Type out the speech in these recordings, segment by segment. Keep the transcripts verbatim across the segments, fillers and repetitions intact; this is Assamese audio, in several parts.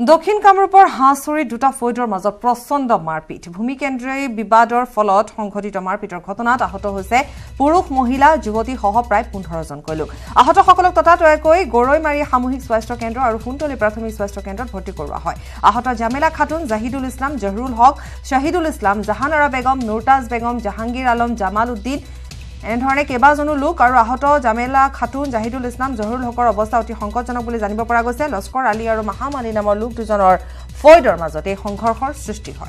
Dakshin Kamrupor Hasuri Duta Foidor Mazor Prosondo Marpit, Bhumikendre, Bibador, Folot, Honkotito Marpiter Cotonat, Ahoto Jose, Puruk Mohila, Juboti Hoho Prai Punhorazon Kolu. Ahoto Hokolo Tatato, Goroi Maria Hamuhis Westro Kendro, or Hunto Lipratomis Westro Kendro, Hortikorahoi. Ahota Jamila Khatun, Zahidul Islam, Jahrul Haq, Shahidul Islam, Zahanara Begum, Nurtaz Begum, Jahangir Alam, Jamaluddin. And Horne Kebazonu Luke, Arahoto, Jamila, Khatun, Zahidul Islam, Jahrul Haq, Obosta, Honkotonopolis, and Iboparagosel, Oscar Ali or Mahaman in our Luke to Jonor, Foidor Mazote, Honkor, Susti Hor.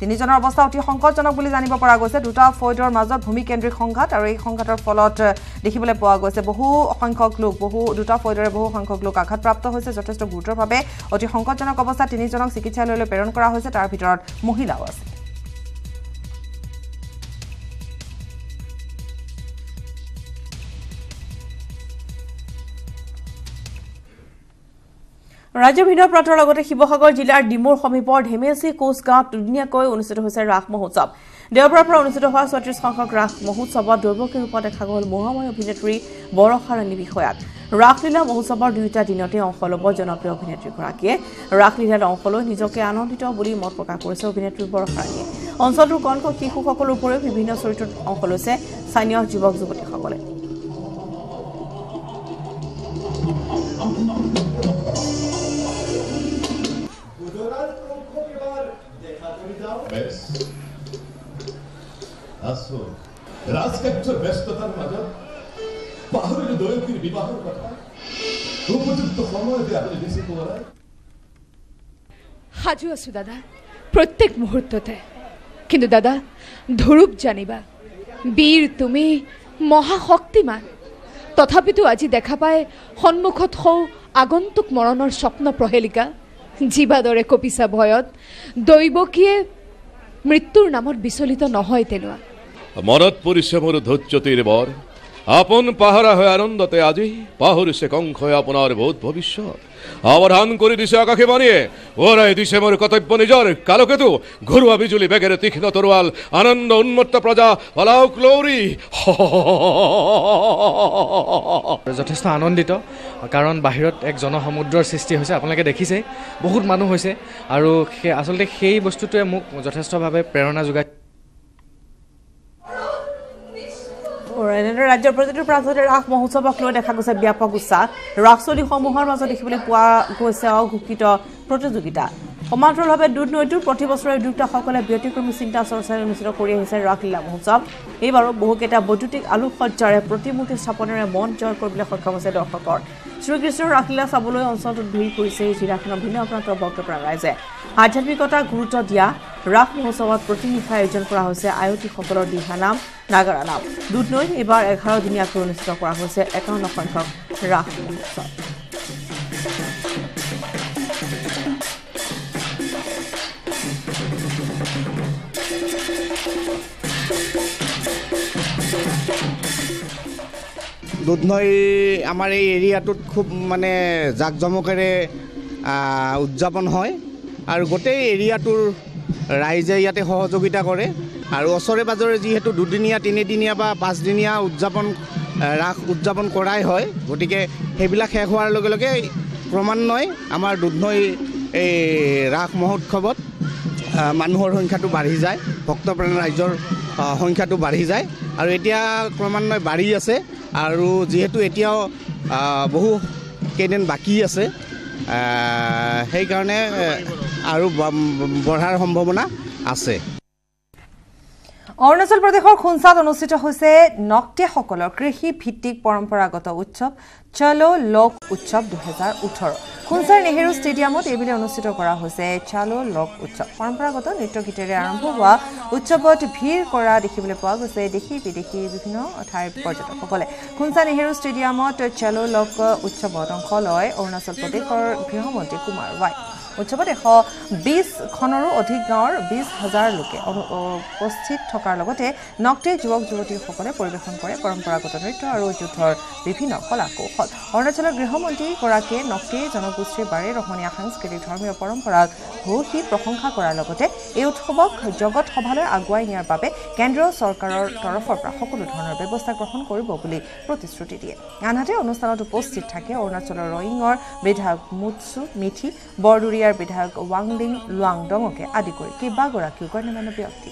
The Nizon Obosta, Honkotonopolis, and Iboparagosel, Duta, Foidor Mazot, Humikendri Honkat, or Honkator Folot, the Hibolepoagose, Bohu, Honkok Luke, Bohu, Duta Foidor, Bohu, Honkok Luke, Akatrapto Hoses, or Test of Gutra Pabe, or the Honkotonoposta, Tinizon, Sikitalo, Peroncora Hoses, Arbitor, Mohilawas. Rajya Bhidor Prator Lagote Hibahagor Jilar Dimur Homipod Hemelsi Coast Guard Tudniakoi Unisito Hose Rakh Mahotsav. Deopra Unisito Hos Watris Hongkok Rakh Mahotsavat Dorboke Hopot Hagol Mohamai Obinatri Borokhar and Nibihoyat. Raklila Mohotsabor Duita Dinote on Holobo Jonopri Obinatri Kurake. Raklila on Holo Nizoke Anotito Buri Motoka Kurso Obinatri Borokhar. On Sotu Konko Kikukokolo Pore, Vivino Solitut on Holose, Sanya Jibok Zuboti Hagole. Best. Aso. Ras capture best of our mother. Bahur is doing the Bibahur. Who put it to follow the other visit over? Haju Sudada, protect Muhurtote. Kindudada, Dhurub Janiba. Beer to me, Moha Hoktiman. Totapitu Aji Dekapai, Honmukot Ho, Agon took Moron or Shopna Prohelica. Jibadore Kopisa Boyot, Doibokie. মৃত্যুর নামত বিচলিত নহয় তেলুয়া মরত পৰিশ্ৰমৰ ধৈৰ্যতিৰ বৰ আপোন পাহৰা হৈ আনন্দতে আজি পাহৰিছে কংখয় আপোনাৰ বহুত ভৱিষ্যত আৱৰণ কৰি দিছে আকাশে বানিয়ে ওৰাই দিছে মোৰ কৰ্তব্য নিজৰ কালকেতু ঘৰুৱা বিজুলী বেগেৰে তীক্ষ্ণ তৰোৱাল আনন্দ উন্মত্ত প্ৰজা বলাও ক্লৰি যথেষ্ট আনন্দিত কাৰণ বাহিৰত এক জনসমুদ্ৰৰ সৃষ্টি হৈছে আপোনালোকে দেখিছে বহুত মানুহ হৈছে আৰু আসলে সেই বস্তুটোৱে মোক যথেষ্টভাৱে প্ৰেৰণা যোগায় Another Rajya Pradesh Pradesh Rakh Mahotsobok লৈ দেখা গৈছে ব্যাপক উৎসাহ ৰাখছলি সমূহৰ মাজত দেখিবলৈ পোৱা গৈছে অঘুকিত প্ৰতিযোগিতা সমান্তৰালভাৱে দুৰ্নৈতিক প্ৰতিবছৰে দুটা সকলে ব্যতিক্ৰমী চিন্তা চৰ্চাৰে অনুষ্ঠিত কৰি আহিছে ৰাখলীলা মহোৎসৱ এইবাৰো বহুকেটা বৈদ্যুতিক আলোকসজ্জাৰে প্ৰতিমূৰ্তি স্থাপনেৰে মন জয় কৰিবলৈ সক্ষম হৈছে দৰ্শকৰ শ্ৰীকৃষ্ণৰ ৰাখলীলা চাবলৈ অঞ্চলটোত ভিৰ কৰিছে জিলাখনৰ ভিন্ন প্ৰান্তৰ ভক্তপ্ৰাণ ৰাইজে আধ্যাত্মিকতা গুৰুত্ব দিয়া ৰাখ মহোৎসৱত প্ৰতিনিধি আয়োজন কৰা হৈছে আয়তী সকলৰ দিহানাম নাগৰানাম দুধনৈ এবাৰ এঘাৰ দিনীয়া অনুষ্ঠিত কৰা হৈছে একাৱন্ন সংখ্যক ৰাখ মহোৎসৱ দুধনৈ আমাৰ এই এৰিয়াটোত খুব মানে জাকজমকৰে উদযাপন হয় আৰু গোটেই এৰিয়াটোৰ ৰাইজে ইয়াতে সহযোগিতা কৰে আৰু অসৰে বাজৰে যেহেতু দুদিনিয়া তিনিদিনিয়া বা পাঁচদিনিয়া উদযাপন ৰাখ উদযাপন কৰাই হয় গতিকে হেবিলা শেষ হোৱাৰ লগে লগে ক্ৰমান্বয়ে আমাৰ দুধনৈ এই ৰাখ মহোৎসৱত মানুহৰ সংখ্যাটো বাঢ়ি যায় ভক্তপ্ৰাণ ৰাইজৰ সংখ্যাটো বাঢ়ি যায় আৰু এতিয়া ক্ৰমান্বয়ে বাঢ়ি আছে আৰু যেহেতু এতিয়াও বহু কেইদিন বাকী আছে সেই কাৰণে আৰু বঢ়াৰ সম্ভাৱনা আছে অৰুণাচল প্ৰদেশৰ খুনছাত অনুষ্ঠিত হৈছে নক্তে সকলৰ কৃষি ভিত্তিক পৰম্পৰাগত উৎসৱ চলো লোক উৎসৱ দুই হাজাৰ ওঠৰ খুনছাৰ নেহেৰু ষ্টেডিয়ামত এইবেলি অনুষ্ঠিত কৰা হৈছে চলো লোক উৎসৱ পৰম্পৰাগত নৃত্য গীতেৰে আৰম্ভ হোৱা উৎসৱত ভিৰ কৰা দেখিবলৈ পোৱা গৈছে দেখি বিদেশী বিভিন্ন ঠাইৰ পৰ্যটকসকলে খুনছা নেহেৰু ষ্টেডিয়ামত চলো লোক উৎসৱত অংশ লয় অৰুণাচল প্ৰদেশৰ গৃহমন্ত্ৰী কুমাৰ ৱাই উৎসৱত এশ বিশ খনৰো অধিক গাঁৱৰ বিশ হাজাৰ লোকে উপস্থিত থকাৰ লগতে নক্তে যুৱক যুৱতীসকলে পৰিবেশন কৰে পৰম্পৰাগত নৃত্য আৰু যুদ্ধৰ বিভিন্ন কলা কৌশল অৰুণাচলৰ গৃহমন্ত্ৰী গৰাকীয়ে নক্তে জনগোষ্ঠীৰ বাৰে ৰহনীয়া সাংস্কৃতিক ধৰ্মীয় পৰম্পৰাক ভূয়সী প্ৰশংসা কৰাৰ লগতে এই উৎসৱক জগত সভালৈ আগুৱাই নিয়াৰ বাবে কেন্দ্ৰীয় চৰকাৰৰ তৰফৰ পৰা সকলো ধৰণৰ ব্যৱস্থা গ্ৰহণ কৰিব বুলি প্ৰতিশ্ৰুতি দিয়ে আনহাতে অনুষ্ঠানত উপস্থিত থাকে অৰুণাচলৰ ৰয়িঙৰ বিধায়ক মুটছু মিথি বৰদুৰীয়া ইয়াৰ বিধায়ক ৱাংলিং লুৱাংডংকে আদি কৰি কেইবাগৰাকীও গণ্যমান্য ব্যক্তি